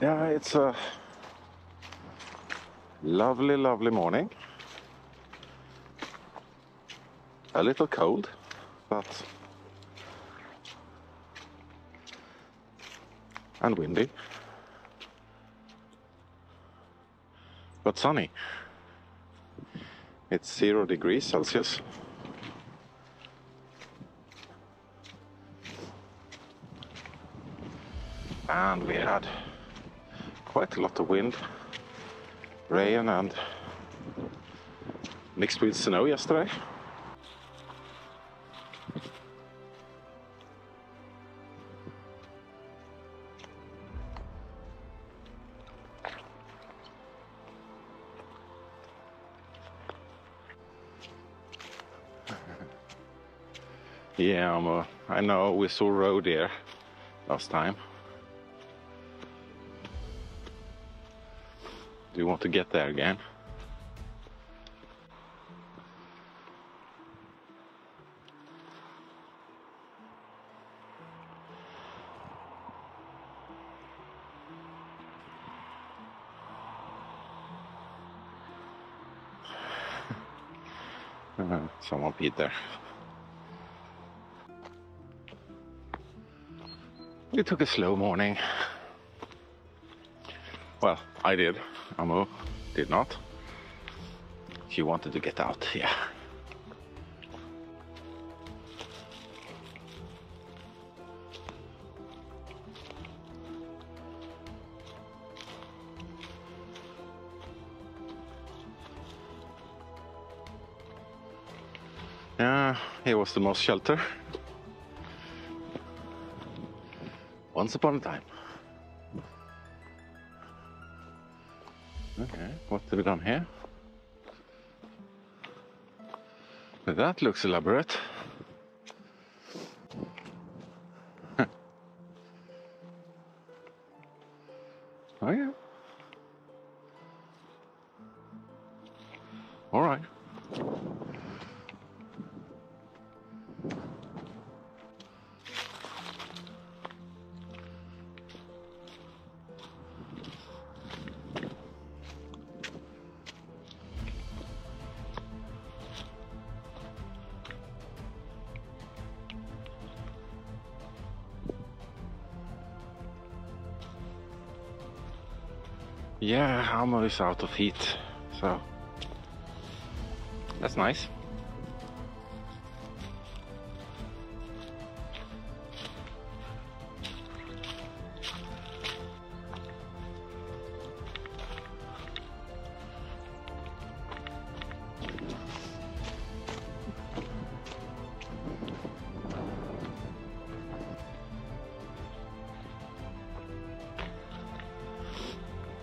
Yeah, it's a lovely, lovely morning. A little cold, but... and windy. But sunny. It's 0 degrees Celsius. And we had quite a lot of wind, rain and mixed with snow yesterday. Yeah, I know we saw roe deer last time. Do you want to get there again? Someone peed there. We took a slow morning. Well, I did. Aamu did not. She wanted to get out, yeah. Yeah, here was the most shelter. Once upon a time. Okay, what have we done here? But that looks elaborate. Oh yeah. All right. Yeah, Aamu is out of heat, so that's nice.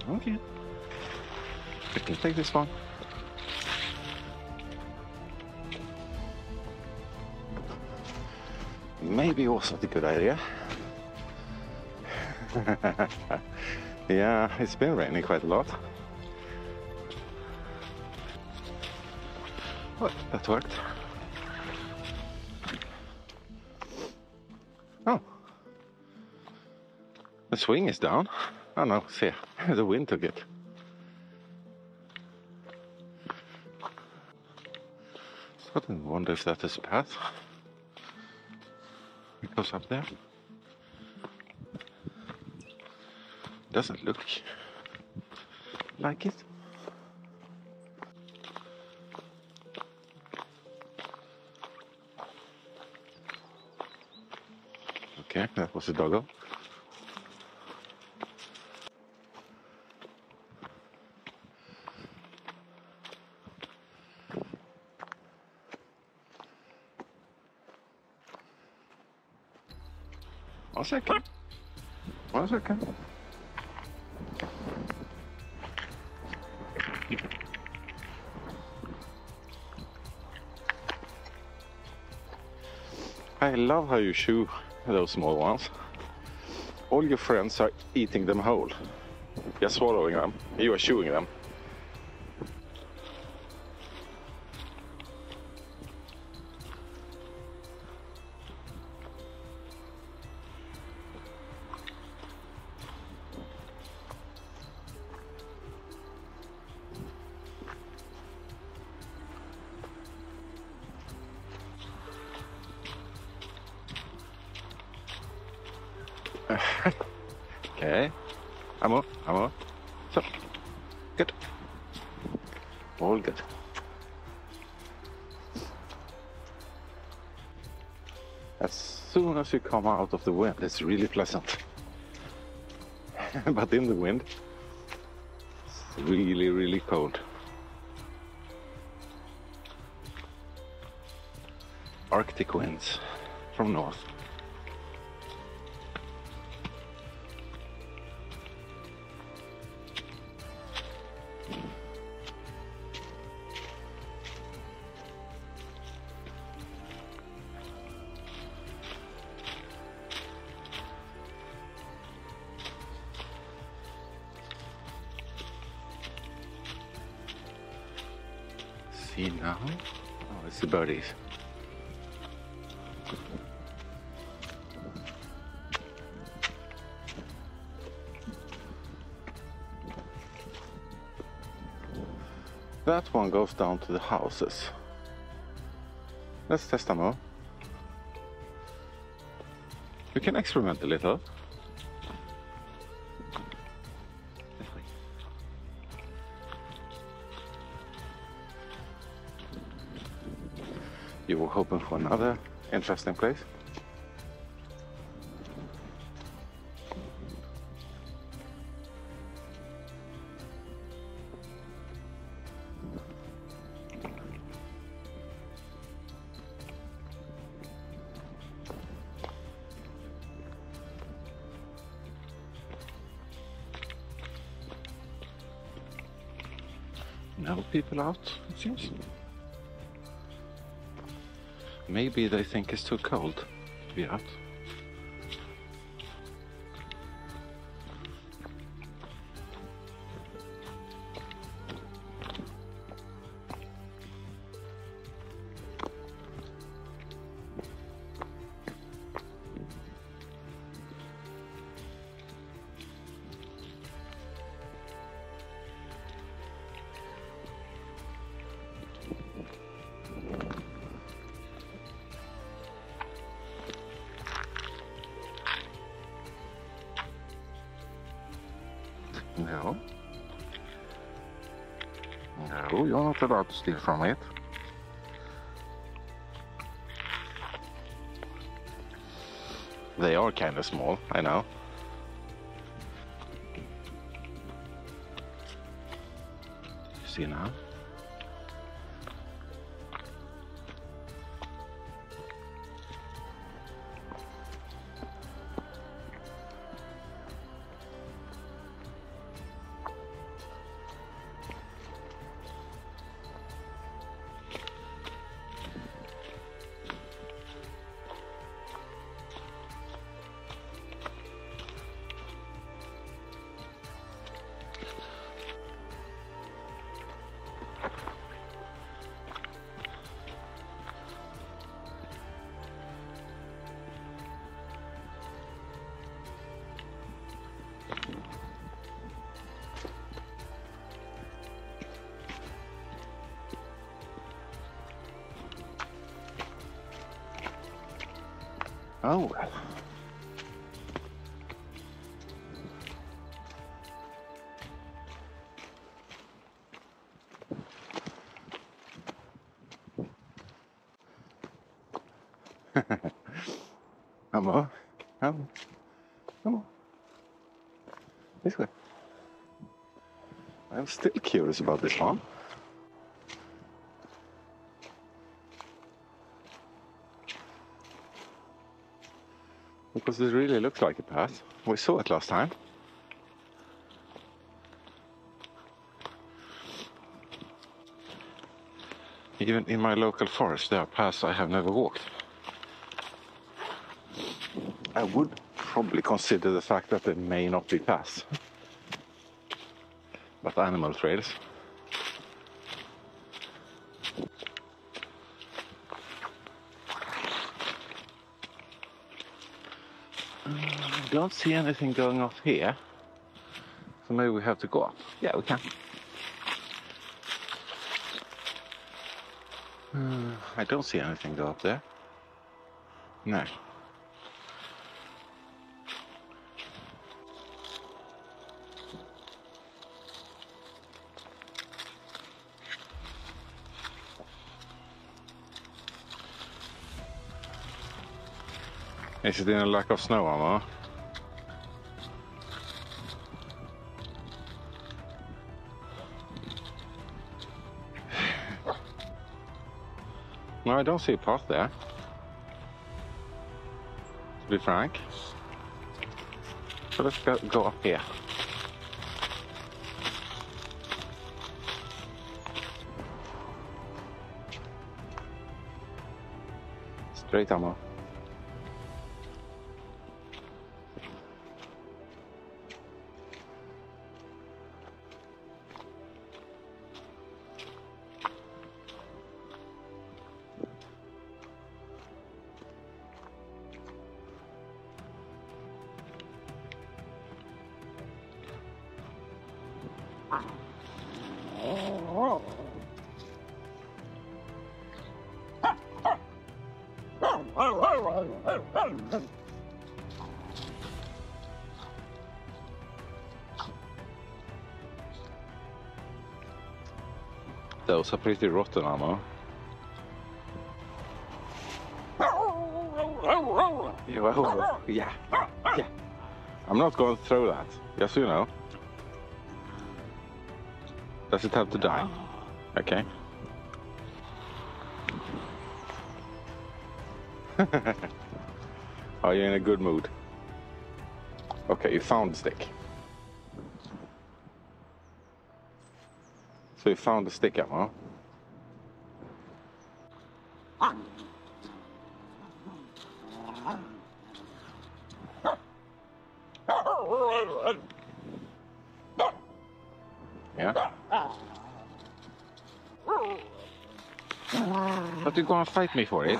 Okay, we can take this one. Maybe also a good idea. Yeah, it's been raining quite a lot. Well, that worked. Oh, the swing is down. Oh no, see, the wind took it. I didn't wonder if that is a path. It goes up there. Doesn't look like it. Okay, that was a doggo. One second. I love how you chew those small ones. All your friends are eating them whole. You're swallowing them, you are chewing them. Okay. Aamu. So, good. All good. As soon as you come out of the wind, it's really pleasant. But in the wind, it's really, really cold. Arctic winds from north. See now? Oh, it's the birdies. That one goes down to the houses. Let's test them out. You can experiment a little. You were hoping for another interesting place. No people out, it seems. Maybe they think it's too cold to be out. No. No, you're not allowed to steal from it. They are kind of small, I know. You see now? Oh well. Aamu. This way. I'm still curious about this one. Because it really looks like a path. We saw it last time. Even in my local forest, there are paths I have never walked. I would probably consider the fact that there may not be paths, but animal trails. I don't see anything going off here, so maybe we have to go up. Yeah, we can. I don't see anything go up there. No. Is it in a lack of snow armor? No, I don't see a path there, to be frank. So let's go up here. Straight armor. Those are pretty rotten armor. Yeah, yeah. I'm not going to throw that. Yes, you know. Does it have to die? Okay. Are you in a good mood? Okay, you found the stick. So you found the stick ammo. Yeah. But you're gonna fight me for it.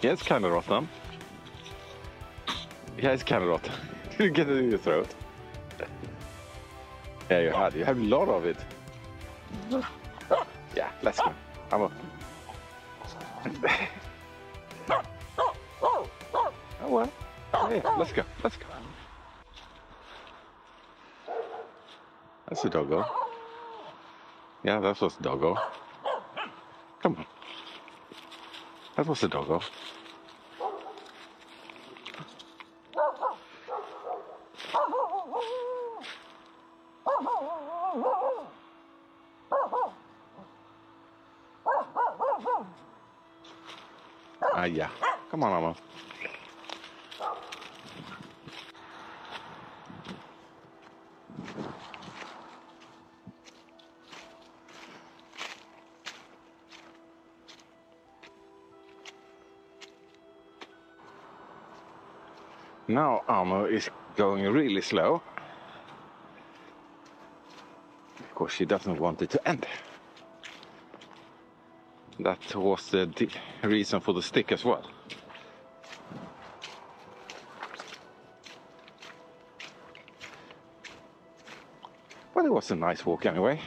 Yeah, it's kind of rotten. Yeah, it's kind of rotten. Did you get it in your throat? Yeah, you had. You have a lot of it. Yeah, let's go. I'm up. Oh well. Yeah, let's go. Let's go. That's a doggo. Yeah, that was a doggo. Come on. That was a doggo. Ah, yeah. Come on, Aamu. Now Aamu is going really slow. Of course, she doesn't want it to end. That was the reason for the stick as well. Well, it was a nice walk anyway.